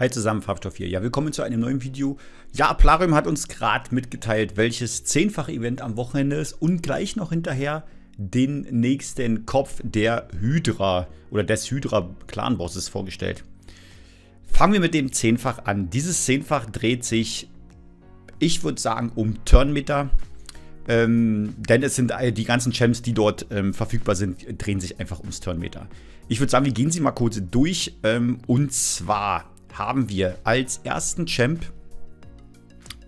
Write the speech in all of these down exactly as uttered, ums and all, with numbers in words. Hi zusammen, Farbstoff hier. Ja, willkommen zu einem neuen Video. Ja, Plarium hat uns gerade mitgeteilt, welches zehnfache Event am Wochenende ist und gleich noch hinterher den nächsten Kopf der Hydra oder des Hydra-Clan-Bosses vorgestellt. Fangen wir mit dem zehnfach an. Dieses zehnfach dreht sich, ich würde sagen, um TurnMeter. Ähm, denn es sind äh, die ganzen Champs, die dort ähm, verfügbar sind, drehen sich einfach ums TurnMeter. Ich würde sagen, wir gehen sie mal kurz durch. Ähm, und zwar haben wir als ersten Champ,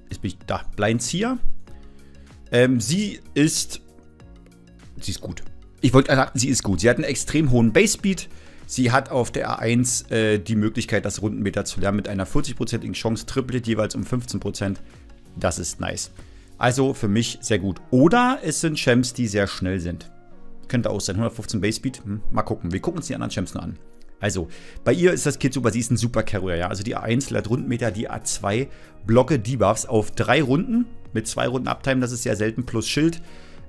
jetzt bin ich da, Blindzieher. Ähm, sie ist, sie ist gut. Ich wollte sagen, sie ist gut. Sie hat einen extrem hohen Base-Speed. Sie hat auf der A eins äh, die Möglichkeit, das Rundenmeter zu lernen mit einer vierzigprozentigen Chance, triplet jeweils um fünfzehn Prozent. Das ist nice. Also für mich sehr gut. Oder es sind Champs, die sehr schnell sind. Könnte auch sein. hundertfünfzehn Base Speed. Hm, mal gucken. Wir gucken uns die anderen Champs noch an. Also, bei ihr ist das Kid super. Sie ist ein super Carrier. Ja? Also die A eins lädt Rundenmeter, die A zwei blocke Debuffs auf drei Runden. Mit zwei Runden Uptime, das ist sehr selten, plus Schild.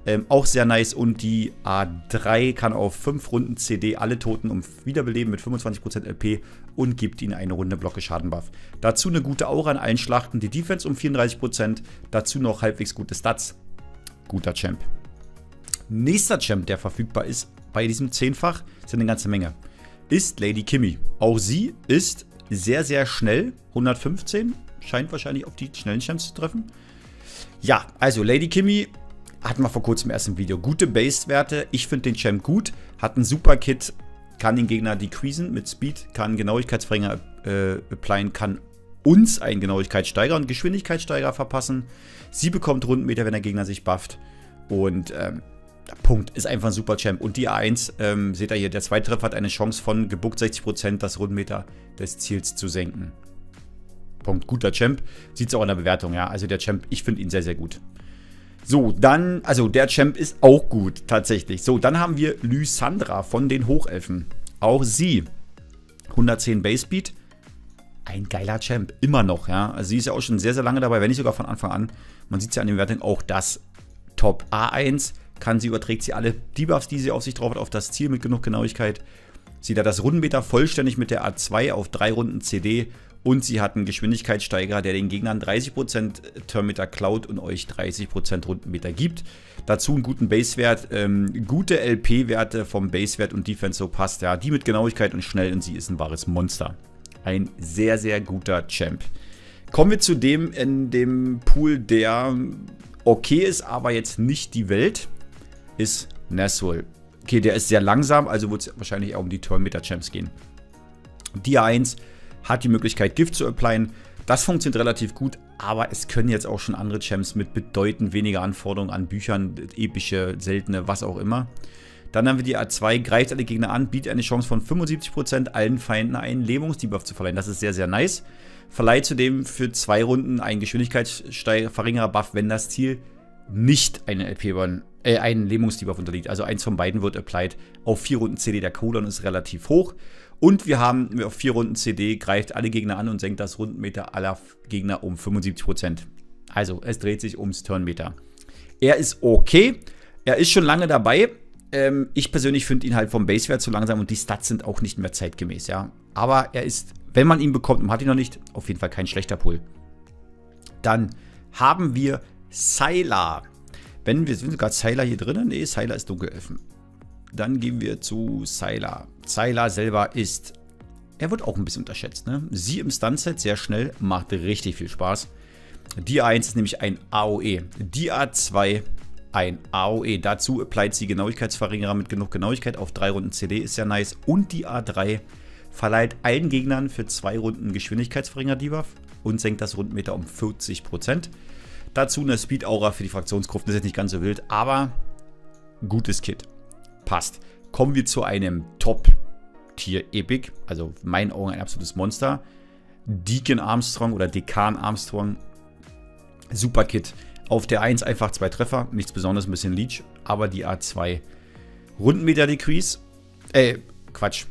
Ähm, auch sehr nice. Und die A drei kann auf fünf Runden C D alle Toten um wiederbeleben mit fünfundzwanzig Prozent L P und gibt ihnen eine Runde Blocke Schadenbuff. Dazu eine gute Aura in allen Schlachten, die Defense um vierunddreißig Prozent, dazu noch halbwegs gute Stats. Guter Champ. Nächster Champ, der verfügbar ist bei diesem Zehnfach, sind eine ganze Menge, ist Lady Kimmy. Auch sie ist sehr, sehr schnell. hundertfünfzehn, scheint wahrscheinlich auf die schnellen Champs zu treffen. Ja, also Lady Kimmy hatten wir vor kurzem erst im Video. Gute Base-Werte. Ich finde den Champ gut. Hat einen super Kit. Kann den Gegner decreasen mit Speed. Kann Genauigkeitsverringer äh, applyen. Kann uns einen Genauigkeitssteiger und Geschwindigkeitssteiger verpassen. Sie bekommt Rundenmeter, wenn der Gegner sich bufft. Und ähm, der Punkt, ist einfach ein super Champ. Und die A eins, ähm, seht ihr hier, der zweite Treffer hat eine Chance von gebuckt sechzig Prozent, das Rundenmeter des Ziels zu senken. Punkt. Guter Champ. Sieht es auch in der Bewertung, ja. Also der Champ, ich finde ihn sehr, sehr gut. So, dann, also der Champ ist auch gut, tatsächlich. So, dann haben wir Lysandra von den Hochelfen. Auch sie, hundertzehn Base Speed, ein geiler Champ, immer noch, ja. Also sie ist ja auch schon sehr, sehr lange dabei, wenn nicht sogar von Anfang an. Man sieht es ja an den Werten, auch das Top A eins kann sie, überträgt sie alle Debuffs, die sie auf sich drauf hat, auf das Ziel mit genug Genauigkeit. Sie hat das Rundenmeter vollständig mit der A zwei auf drei Runden C D und sie hat einen Geschwindigkeitssteiger, der den Gegnern dreißig Prozent TurnMeter klaut und euch dreißig Prozent Rundenmeter gibt. Dazu einen guten Basewert, ähm, gute L P-Werte vom Basewert und Defense, so passt ja. Die mit Genauigkeit und schnell und sie ist ein wahres Monster. Ein sehr, sehr guter Champ. Kommen wir zu dem in dem Pool, der okay ist, aber jetzt nicht die Welt, ist Nesswol. Okay, der ist sehr langsam, also wird es wahrscheinlich auch um die TurnMeter-Champs gehen. Die A eins hat die Möglichkeit, Gift zu applyen. Das funktioniert relativ gut, aber es können jetzt auch schon andere Champs mit bedeutend weniger Anforderungen an Büchern, epische, seltene, was auch immer. Dann haben wir die A zwei, greift alle Gegner an, bietet eine Chance von fünfundsiebzig Prozent allen Feinden einen Lähmungsdebuff zu verleihen. Das ist sehr, sehr nice. Verleiht zudem für zwei Runden einen Geschwindigkeitsverringerer Buff, wenn das Ziel nicht einen L P-Bahn, äh, einen Lähmungsdebuff unterliegt. Also eins von beiden wird applied auf vier Runden C D. Der Cooldown ist relativ hoch. Und wir haben auf vier Runden C D, greift alle Gegner an und senkt das Rundenmeter aller Gegner um fünfundsiebzig Prozent. Also es dreht sich ums TurnMeter. Er ist okay. Er ist schon lange dabei. Ähm, ich persönlich finde ihn halt vom Basewert zu langsam und die Stats sind auch nicht mehr zeitgemäß. Ja. Aber er ist, wenn man ihn bekommt und man hat ihn noch nicht, auf jeden Fall kein schlechter Pool. Dann haben wir Seiler. Wenn wir sind sogar Seiler hier drinnen. Nee, Seiler ist Dunkelelfen. Dann gehen wir zu Seiler. Seiler selber ist, er wird auch ein bisschen unterschätzt, ne? Sie im Stunset sehr schnell, macht richtig viel Spaß. Die A eins ist nämlich ein A O E. Die A zwei ein A O E. Dazu applied sie Genauigkeitsverringerer mit genug Genauigkeit auf drei Runden C D, ist ja nice. Und die A drei verleiht allen Gegnern für zwei Runden Geschwindigkeitsverringerer-Debuff und senkt das Rundenmeter um vierzig Prozent. Dazu eine Speed-Aura für die Fraktionsgruppen, das ist jetzt nicht ganz so wild, aber gutes Kit. Passt. Kommen wir zu einem Top-Tier-Epic, also in meinen Augen ein absolutes Monster. Deacon Armstrong oder Deacon Armstrong, super Kit. Auf der A eins einfach zwei Treffer, nichts Besonderes, ein bisschen Leech, aber die A zwei Rundenmeter-Decrease, äh, Quatsch,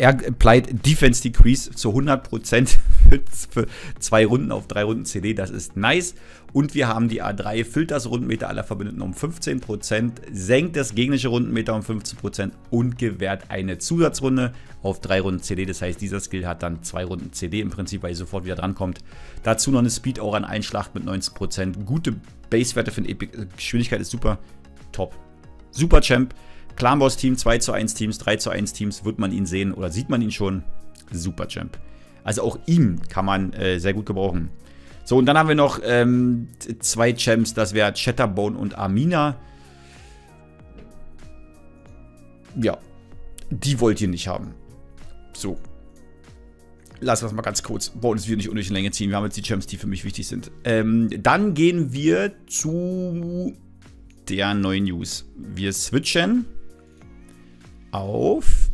Applied Defense Decrease zu hundert Prozent für zwei Runden auf drei Runden C D. Das ist nice. Und wir haben die A drei, füllt das Rundenmeter aller Verbündeten um fünfzehn Prozent, senkt das gegnerische Rundenmeter um fünfzehn Prozent und gewährt eine Zusatzrunde auf drei Runden C D. Das heißt, dieser Skill hat dann zwei Runden C D im Prinzip, weil ihr sofort wieder drankommt. Dazu noch eine Speed auch an Einschlacht mit neunzehn Prozent. Gute Base-Werte für den Epic. Geschwindigkeit ist super. Top. Super Champ. Clanboss-Team, zwei zu eins Teams, drei zu eins Teams, wird man ihn sehen oder sieht man ihn schon. Super Champ. Also auch ihm kann man äh, sehr gut gebrauchen. So, und dann haben wir noch ähm, zwei Champs, das wäre Chatterbone und Amina. Ja, die wollt ihr nicht haben. So. Lass uns mal ganz kurz, wollen uns wieder nicht unnötig in Länge ziehen. Wir haben jetzt die Champs, die für mich wichtig sind. Ähm, dann gehen wir zu der neuen News. Wir switchen auf,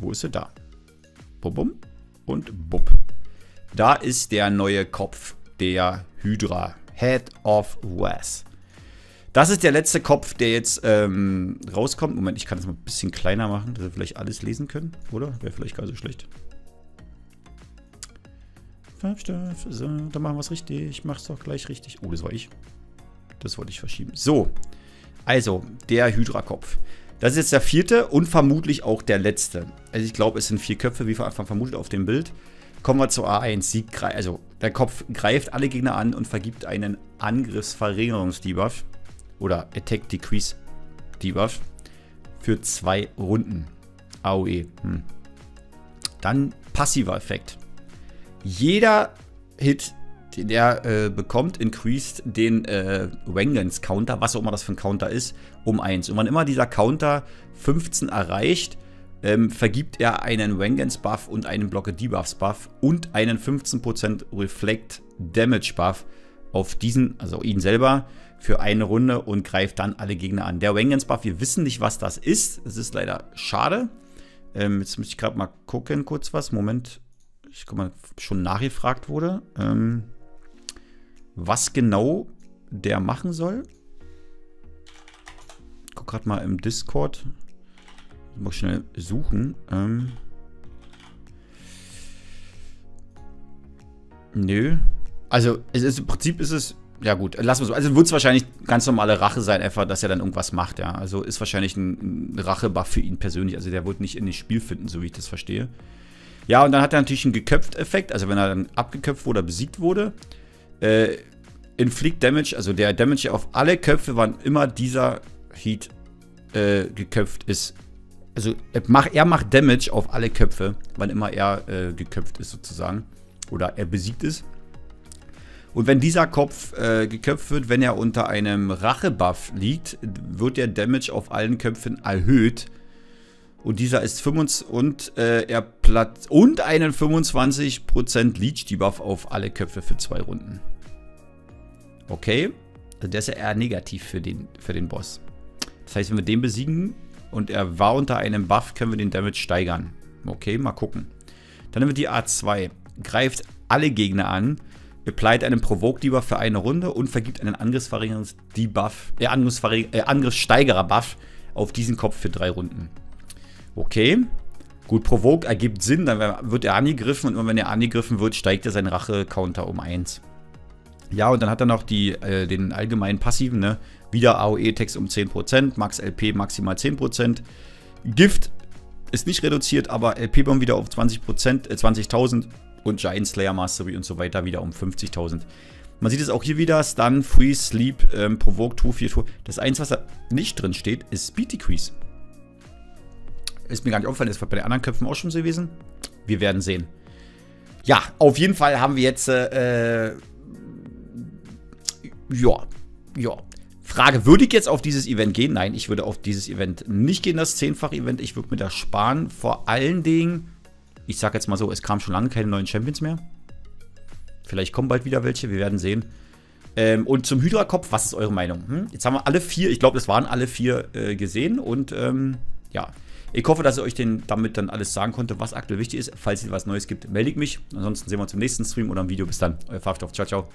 wo ist er da? Bum, bum und bub. Da ist der neue Kopf der Hydra, Head of West. Das ist der letzte Kopf, der jetzt ähm, rauskommt. Moment, ich kann das mal ein bisschen kleiner machen, dass wir vielleicht alles lesen können, oder? Wäre vielleicht gar nicht so schlecht. Fünf, so, dann machen wir es richtig. Mach's doch gleich richtig. Oh, das war ich. Das wollte ich verschieben. So, also der Hydra-Kopf. Das ist jetzt der vierte und vermutlich auch der letzte. Also ich glaube, es sind vier Köpfe, wie von Anfang vermutet auf dem Bild. Kommen wir zu A eins. Sieg, also der Kopf greift alle Gegner an und vergibt einen Angriffsverringerungs-Debuff oder Attack Decrease Debuff für zwei Runden. A O E. Hm. Dann passiver Effekt. Jeder Hit, den der äh, bekommt, increased den äh, Wangens Counter, was auch immer das für ein Counter ist, um eins. Und wann immer dieser Counter fünfzehn erreicht, ähm, vergibt er einen Wangens Buff und einen Blocke Debuffs Buff und einen fünfzehn Prozent Reflect Damage Buff auf diesen, also ihn selber, für eine Runde und greift dann alle Gegner an. Der Wangens Buff, wir wissen nicht, was das ist. Das ist leider schade. Ähm, jetzt muss ich gerade mal gucken, kurz was. Moment. Ich guck mal, schon nachgefragt wurde. Ähm. Was genau der machen soll. Ich guck gerade mal im Discord. Ich muss schnell suchen. Ähm. Nö. Also, es ist, im Prinzip ist es. Ja, gut, lassen wir so. Also, wird es wahrscheinlich ganz normale Rache sein, einfach, dass er dann irgendwas macht. Ja, also ist wahrscheinlich ein, ein Rache-Buff für ihn persönlich. Also, der wird nicht in das Spiel finden, so wie ich das verstehe. Ja, und dann hat er natürlich einen Geköpft-Effekt. Also, wenn er dann abgeköpft wurde oder besiegt wurde. Äh, Inflict Damage, also der Damage auf alle Köpfe, wann immer dieser Heat äh, geköpft ist. Also er macht, er macht Damage auf alle Köpfe, wann immer er äh, geköpft ist sozusagen. Oder er besiegt ist. Und wenn dieser Kopf äh, geköpft wird, wenn er unter einem Rache-Buff liegt, wird der Damage auf allen Köpfen erhöht. Und dieser ist fünfundzwanzig und äh, er platz und einen fünfundzwanzig Prozent Leech-Debuff auf alle Köpfe für zwei Runden. Okay. Also der ist ja eher negativ für den, für den Boss. Das heißt, wenn wir den besiegen und er war unter einem Buff, können wir den Damage steigern. Okay, mal gucken. Dann haben wir die A zwei. Greift alle Gegner an, applied einen Provoke-Debuff für eine Runde und vergibt einen Angriffsverringerungs-Debuff, äh, äh, Angriffssteigerer-Buff auf diesen Kopf für drei Runden. Okay, gut, Provoke ergibt Sinn, dann wird er angegriffen und wenn er angegriffen wird, steigt er seinen Rache-Counter um eins. Ja, und dann hat er noch die, äh, den allgemeinen Passiven, ne? Wieder A O E-Text um zehn Prozent, Max L P maximal zehn Prozent. Gift ist nicht reduziert, aber L P-Bomb wieder auf zwanzig Prozent, äh, zwanzigtausend und Giant Slayer Mastery und so weiter wieder um fünfzigtausend. Man sieht es auch hier wieder, Stun, Freeze, Sleep, ähm, Provoke, zwei, vier, zwei. Das Einzige, was da nicht drin steht, ist Speed Decrease. Ist mir gar nicht aufgefallen, ist bei den anderen Köpfen auch schon so gewesen. Wir werden sehen. Ja, auf jeden Fall haben wir jetzt, äh, ja, ja. Frage, würde ich jetzt auf dieses Event gehen? Nein, ich würde auf dieses Event nicht gehen, das zehnfach-Event. Ich würde mir das sparen. Vor allen Dingen, ich sag jetzt mal so, es kamen schon lange keine neuen Champions mehr. Vielleicht kommen bald wieder welche, wir werden sehen. Ähm, und zum Hydra-Kopf, was ist eure Meinung? Hm? Jetzt haben wir alle vier, ich glaube, das waren alle vier äh, gesehen und, ähm, ja. Ich hoffe, dass ich euch den, damit dann alles sagen konnte, was aktuell wichtig ist. Falls es was Neues gibt, melde ich mich. Ansonsten sehen wir uns im nächsten Stream oder im Video. Bis dann, euer Fahrstorf. Ciao, ciao.